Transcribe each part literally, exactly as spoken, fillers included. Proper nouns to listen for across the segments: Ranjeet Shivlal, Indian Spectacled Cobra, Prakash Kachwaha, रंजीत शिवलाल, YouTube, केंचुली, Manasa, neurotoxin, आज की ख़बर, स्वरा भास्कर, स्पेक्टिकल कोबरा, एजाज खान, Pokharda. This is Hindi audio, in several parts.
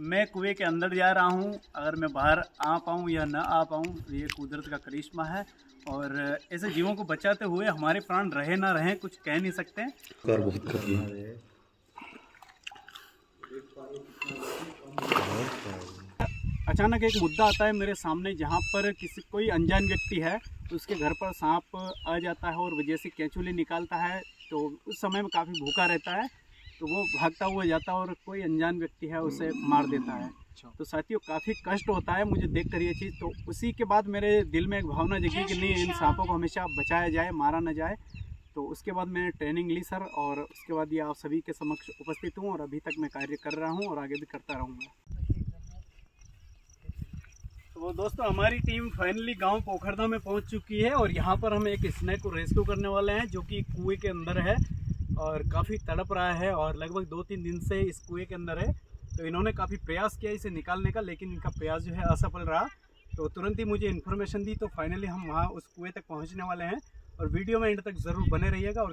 मैं कुएं के अंदर जा रहा हूँ, अगर मैं बाहर आ पाऊँ या ना आ पाऊँ ये कुदरत का करिश्मा है। और ऐसे जीवों को बचाते हुए हमारे प्राण रहे ना रहें कुछ कह नहीं सकते। अचानक एक मुद्दा आता है मेरे सामने जहाँ पर किसी कोई अनजान व्यक्ति है उसके घर पर सांप आ जाता है और वजह से कैंचुली निकालता है, तो उस समय में काफ़ी भूखा रहता है तो वो भागता हुआ जाता है और कोई अनजान व्यक्ति है उसे मार देता है। तो साथियों काफ़ी कष्ट होता है मुझे देखकर ये चीज़, तो उसी के बाद मेरे दिल में एक भावना जगी कि नहीं इन सांपों को हमेशा बचाया जाए, मारा ना जाए। तो उसके बाद मैंने ट्रेनिंग ली सर, और उसके बाद ये आप सभी के समक्ष उपस्थित हूँ और अभी तक मैं कार्य कर रहा हूँ और आगे भी करता रहूँगा। तो दोस्तों हमारी टीम फाइनली गाँव पोखरदा में पहुँच चुकी है और यहाँ पर हम एक स्नेक को रेस्क्यू करने वाले हैं जो कि कुएँ के अंदर है और काफ़ी तड़प रहा है और लगभग दो तीन दिन से इस कुएँ के अंदर है। तो इन्होंने काफ़ी प्रयास किया इसे निकालने का, लेकिन इनका प्रयास जो है असफल रहा। तो तुरंत ही मुझे इन्फॉर्मेशन दी, तो फाइनली हम वहाँ उस कुएँ तक पहुँचने वाले हैं और वीडियो में एंड तक ज़रूर बने रहिएगा। और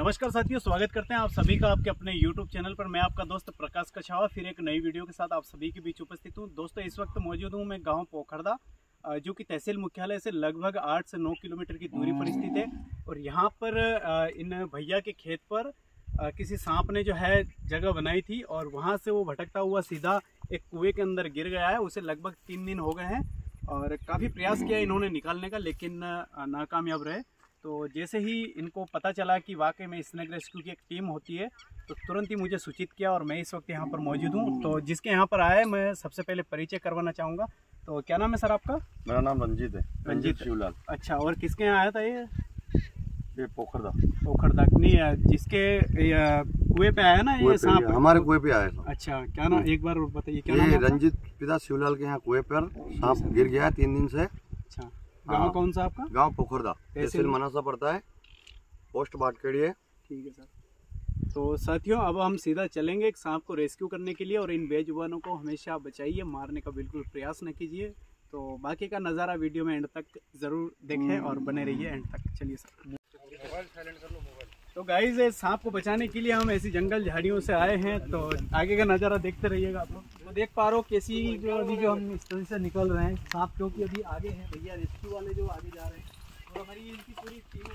नमस्कार साथियों, स्वागत करते हैं आप सभी का आपके अपने YouTube चैनल पर। मैं आपका दोस्त प्रकाश कछवाहा फिर एक नई वीडियो के साथ आप सभी के बीच उपस्थित हूं। दोस्तों इस वक्त मौजूद हूं मैं गांव पोखरदा जो कि तहसील मुख्यालय से लगभग आठ से नौ किलोमीटर की दूरी पर स्थित है। और यहां पर इन भैया के खेत पर किसी सांप ने जो है जगह बनाई थी और वहाँ से वो भटकता हुआ सीधा एक कुएँ के अंदर गिर गया है। उसे लगभग तीन दिन हो गए हैं और काफ़ी प्रयास किया इन्होंने निकालने का, लेकिन नाकामयाब रहे। तो जैसे ही इनको पता चला कि वाकई में स्नेक रेस्क्यू की एक टीम होती है तो तुरंत ही मुझे सूचित किया और मैं इस वक्त यहाँ पर मौजूद हूँ। तो जिसके यहाँ पर आए मैं सबसे पहले परिचय करवाना चाहूँगा। तो क्या नाम है सर आपका? मेरा नाम रंजीत है, रंजीत शिवलाल। अच्छा, और किसके यहाँ आया था ये? ये पोखरदा। पोखरदा नहीं, जिसके कुएँ पे आया ना ये सांप? हमारे कुएँ पे आया था। अच्छा, क्या नाम, एक बार बताइए क्या नाम है? रंजीत पिता शिवलाल के यहाँ कुएँ पर सांप गिर गया तीन दिन से। अच्छा, गाँव कौन सा आपका? गाँव पोखरदा, तहसील मनासा पड़ता है, पोस्ट बाटकेड़ी है। ठीक है सर। तो साथियों अब हम सीधा चलेंगे एक सांप को रेस्क्यू करने के लिए, और इन बेजुबानों को हमेशा बचाइए, मारने का बिल्कुल प्रयास न कीजिए। तो बाकी का नज़ारा वीडियो में एंड तक ज़रूर देखें और बने रहिए एंड तक। चलिए सर। तो गाइज सांप को बचाने के लिए हम ऐसी जंगल झाड़ियों से आए हैं, तो आगे का नज़ारा देखते रहिएगा आप लोग। तो देख पा रहे हो कैसी जो अभी जो हम इस तरह से निकल रहे हैं सांप, क्योंकि अभी आगे हैं भैया रेस्क्यू वाले जो आगे जा रहे हैं और तो हमारी इनकी पूरी टीम।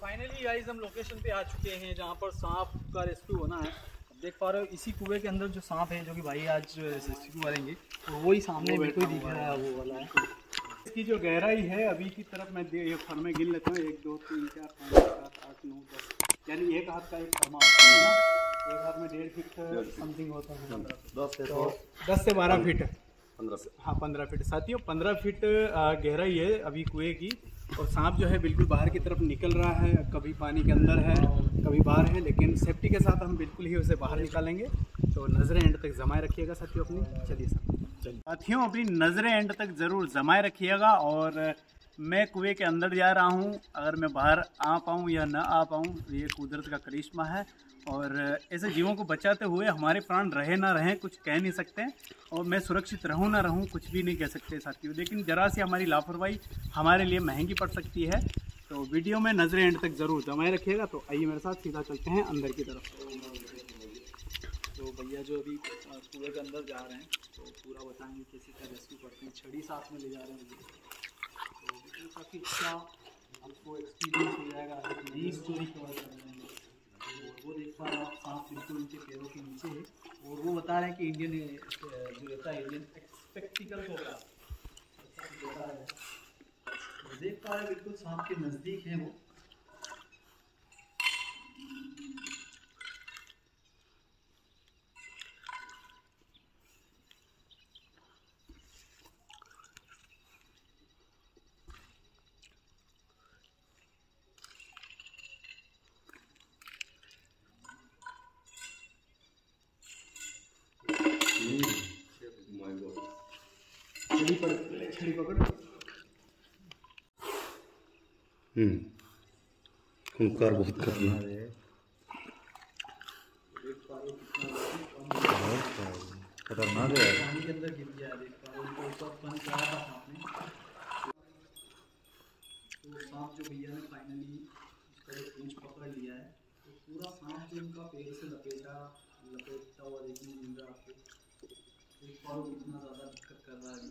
फाइनली गाइस हम लोकेशन पे आ चुके हैं जहाँ पर सांप का रेस्क्यू होना है। देख पा रहे हो इसी कुएं के अंदर जो सांप है जो कि भाई आज रेस्क्यू करेंगे, तो वही सामने बिल्कुल दिख रहा है वो वाला है। इसकी जो गहराई है अभी की तरफ मैं ये फर्मे गिन लेता हूँ, एक दो तीन चार पाँच सात आठ नौ दस, यानी एक हाथ का एक फर्मा होता है, एक हाथ में डेढ़ फीट समथिंग होता है, दस से बारह फीट, हाँ पंद्रह फीट। साथियों पंद्रह फीट गहराई है अभी कुएं की, और सांप जो है बिल्कुल बाहर की तरफ निकल रहा है, कभी पानी के अंदर है कभी बाहर है, लेकिन सेफ्टी के साथ हम बिल्कुल ही उसे बाहर निकालेंगे। तो नज़रें एंड तक जमाए रखिएगा साथियों अपनी। चलिए सर। साथियों अपनी नज़रें एंड तक ज़रूर जमाए रखिएगा। और मैं कुएं के अंदर जा रहा हूं, अगर मैं बाहर आ पाऊँ या ना आ पाऊँ ये कुदरत का करिश्मा है। और ऐसे जीवों को बचाते हुए हमारे प्राण रहे ना रहें कुछ कह नहीं सकते, और मैं सुरक्षित रहूं ना रहूं कुछ भी नहीं कह सकते साथियों, लेकिन ज़रा सी हमारी लापरवाही हमारे लिए महंगी पड़ सकती है। तो वीडियो में नज़रें एंड तक ज़रूर जमाए रखिएगा। तो आइए मेरे साथ सीधा चलते हैं अंदर की तरफ। तो भैया जो अभी कुएं के अंदर जा रहे हैं तो पूरा बताएँगे किसी का रेस्क्यू करते हैं, छड़ी साथ में ले जा रहे हैं, काफ़ी अच्छा आपको एक्सपीरियंस हो जाएगा, नई स्टोरी कवर कर रहे हैं। वो देख पा रहे हैं आप सांप बिल्कुल उनके पैरों के नीचे है, और वो बता रहे हैं कि इंडियन जो रहता है इंडियन स्पेक्टिकल कोबरा है, देख पा रहे हैं बिल्कुल सांप के नज़दीक है वो। पकड़ मछली पकड़ हुनकार बहुत खतरनाक है। खतरनाक है पानी के अंदर गिर गया। देख पा रहे हो सब बंद करा था आपने तो सांप जो भैया ने फाइनली उसका पूंछ पकड़ लिया है तो पूरा सांप जो उनका पेड़ से लपेटा लपेटता हुआ देखने मिल रहा है आपको। देख पा रहे हो इतना ज़्यादा दिक्कत कर रहा है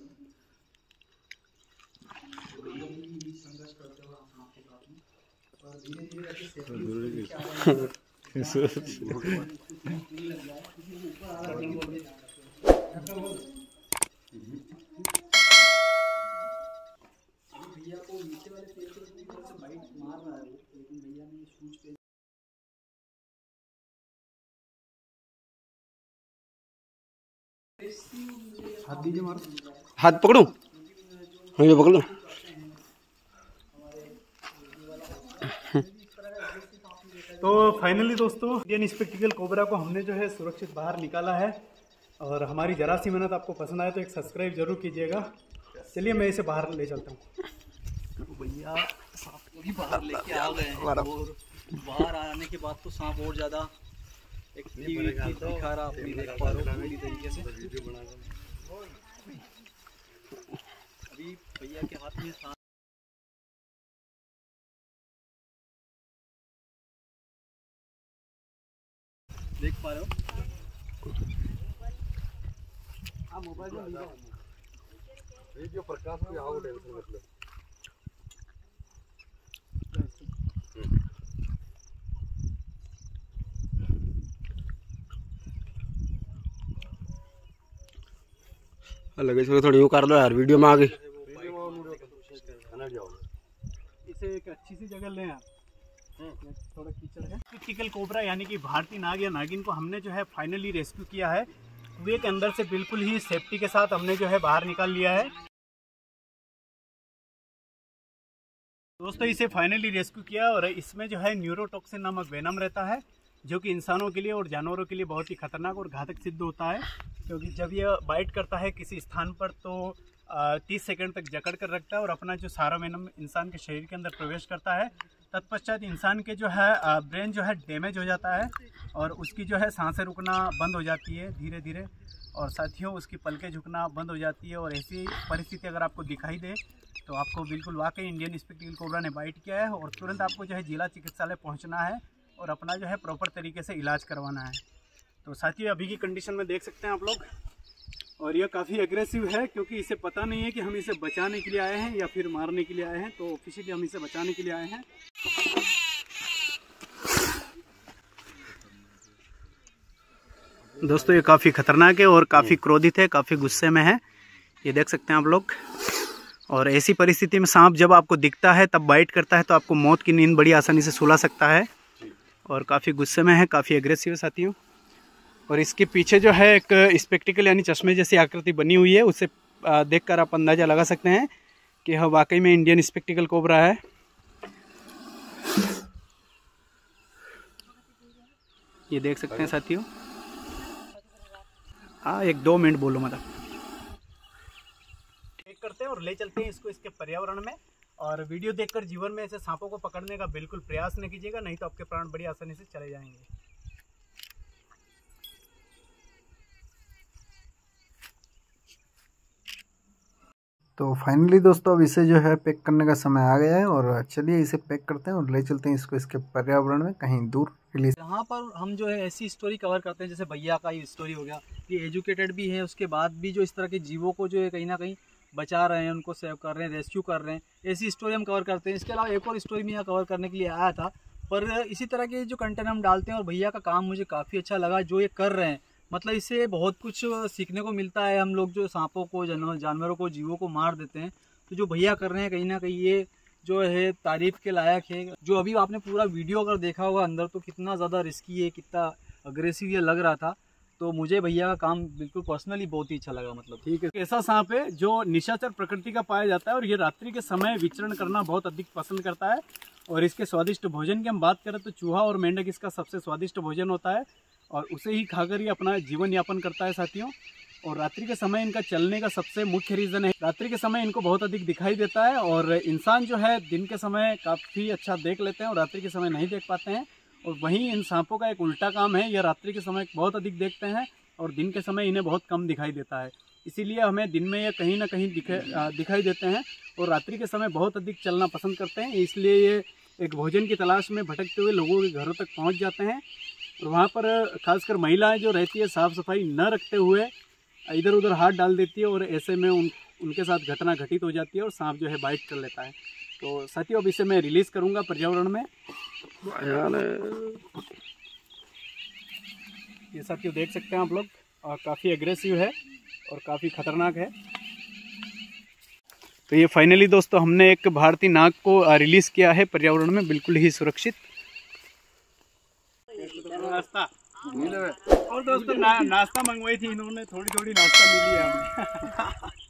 संघर्ष करते हुए सांप के साथ में और धीरे धीरे ऐसे भैया को नीचे वाले पेड़ से बाइट मार रहा है लेकिन भैया ने शूज पे हाथ दीजिए मारो हाथ पकड़ो ये पकड़ो तो फाइनली दोस्तों इंडियन स्पेक्टिकल कोबरा को हमने जो है सुरक्षित बाहर निकाला है और हमारी जरा सी मेहनत आपको पसंद आए तो एक सब्सक्राइब जरूर कीजिएगा। चलिए मैं इसे बाहर ले चलता हूँ। भैया सांप को भी बाहर लेके आ गए हैं और बाहर आने के बाद तो सांप और ज़्यादा दिखा रहा अपनी देख पा रहे हो पूरी तरीके से। अभी भैया के हाथ में सांप देख पा रहे हो। हाँ मोबाइल में वीडियो प्रकाश भी आओ टेंशन मतलब अलग से थोड़ी वो कर लो यार वीडियो में आ गई। इसे एक अच्छी सी जगह ले यार थोड़ा कीचड़ है। स्पेक्टिकल कोबरा यानी कि भारतीय नाग या नागिन को हमने जो है फाइनली रेस्क्यू किया है। कुएं के अंदर से बिल्कुल ही सेफ्टी के साथ हमने जो है बाहर निकाल लिया है। दोस्तों इसे फाइनली रेस्क्यू किया और इसमें जो है न्यूरोटॉक्सिन नामक वेनम रहता है जो कि इंसानों के लिए और जानवरों के लिए बहुत ही खतरनाक और घातक सिद्ध होता है क्योंकि जब यह बाइट करता है किसी स्थान पर तो तीस सेकंड तक जकड़ कर रखता है और अपना जो सारा वेनम इंसान के शरीर के अंदर प्रवेश करता है। तत्पश्चात इंसान के जो है ब्रेन जो है डैमेज हो जाता है और उसकी जो है सांसें रुकना बंद हो जाती है धीरे धीरे और साथियों उसकी पलकें झुकना बंद हो जाती है। और ऐसी परिस्थिति अगर आपको दिखाई दे तो आपको बिल्कुल वाकई इंडियन स्पेक्टिकल कोबरा ने बाइट किया है और तुरंत आपको जो है जिला चिकित्सालय पहुँचना है और अपना जो है प्रॉपर तरीके से इलाज करवाना है। तो साथियों अभी की कंडीशन में देख सकते हैं आप लोग और यह काफ़ी एग्रेसिव है क्योंकि इसे पता नहीं है कि हम इसे बचाने के लिए आए हैं या फिर मारने के लिए आए हैं तो ऑफिशियली हम इसे बचाने के लिए आए हैं। दोस्तों ये काफ़ी खतरनाक है और काफ़ी क्रोधित है काफ़ी गुस्से में है ये देख सकते हैं आप लोग। और ऐसी परिस्थिति में सांप जब आपको दिखता है तब बाइट करता है तो आपको मौत की नींद बड़ी आसानी से सुला सकता है और काफ़ी गुस्से में है काफ़ी एग्रेसिव है साथियों। और इसके पीछे जो है एक स्पेक्टिकल यानी चश्मे जैसी आकृति बनी हुई है उसे देखकर आप अंदाज़ा लगा सकते हैं कि यह वाकई में इंडियन स्पेक्टिकल कोबरा है। ये देख सकते हैं साथियों। हाँ एक दो मिनट बोलो मतलब चेक करते हैं और ले चलते हैं इसको इसके पर्यावरण में। और वीडियो देखकर जीवन में ऐसे सांपों को पकड़ने का बिल्कुल प्रयास न कीजिएगा नहीं तो आपके प्राण बड़ी आसानी से चले जाएंगे। तो फाइनली दोस्तों अब इसे जो है पैक करने का समय आ गया है और चलिए इसे पैक करते हैं और ले चलते हैं इसको इसके पर्यावरण में कहीं दूर रिलीज। यहाँ पर हम जो है ऐसी स्टोरी कवर करते हैं जैसे भैया का ये स्टोरी हो गया ये एजुकेटेड भी है उसके बाद भी जो इस तरह के जीवों को जो है कहीं ना कहीं बचा रहे हैं उनको सेव कर रहे हैं रेस्क्यू कर रहे हैं ऐसी स्टोरी हम कवर करते हैं। इसके अलावा एक और स्टोरी में यहाँ कवर करने के लिए आया था पर इसी तरह के जो कंटेंट हम डालते हैं और भैया का काम मुझे काफ़ी अच्छा लगा जो ये कर रहे हैं मतलब इससे बहुत कुछ सीखने को मिलता है। हम लोग जो सांपों को जानवरों को जीवों को मार देते हैं तो जो भैया कर रहे हैं कहीं ना कहीं ये जो है तारीफ के लायक है। जो अभी आपने पूरा वीडियो अगर देखा होगा अंदर तो कितना ज़्यादा रिस्की है कितना अग्रेसिव ये लग रहा था तो मुझे भैया का काम बिल्कुल पर्सनली बहुत ही अच्छा लगा। मतलब ठीक है ऐसा सांप है जो निशाचर प्रकृति का पाया जाता है और ये रात्रि के समय विचरण करना बहुत अधिक पसंद करता है। और इसके स्वादिष्ट भोजन की हम बात करें तो चूहा और मेंढक इसका सबसे स्वादिष्ट भोजन होता है और उसे ही खाकर ही अपना जीवन यापन करता है साथियों। और रात्रि के समय इनका चलने का सबसे मुख्य रीज़न है। रात्रि के समय इनको बहुत अधिक दिखाई देता है और इंसान जो है दिन के समय काफ़ी अच्छा देख लेते हैं और रात्रि के समय नहीं देख पाते हैं। और वहीं इन सांपों का एक उल्टा काम है, यह रात्रि के समय बहुत अधिक देखते हैं और दिन के समय इन्हें बहुत कम दिखाई देता है। इसीलिए हमें दिन में ये कहीं ना कहीं दिखाई देते हैं और रात्रि के समय बहुत अधिक चलना पसंद करते हैं। इसलिए ये एक भोजन की तलाश में भटकते हुए लोगों के घरों तक पहुँच जाते हैं और वहाँ पर खासकर महिलाएँ जो रहती है साफ़ सफाई न रखते हुए इधर उधर हाथ डाल देती है और ऐसे में उन उनके साथ घटना घटित हो जाती है और सांप जो है बाइट कर लेता है। तो साथियों अब इसे मैं रिलीज़ करूंगा पर्यावरण में। ये साथियों देख सकते हैं आप लोग, और काफ़ी एग्रेसिव है और काफ़ी ख़तरनाक है। तो ये फाइनली दोस्तों हमने एक भारतीय नाग को रिलीज़ किया है पर्यावरण में, बिल्कुल ही सुरक्षित। और दोस्तों ना, नाश्ता मंगवाई थी इन्होंने, थोड़ी थोड़ी नाश्ता मिली है हमें।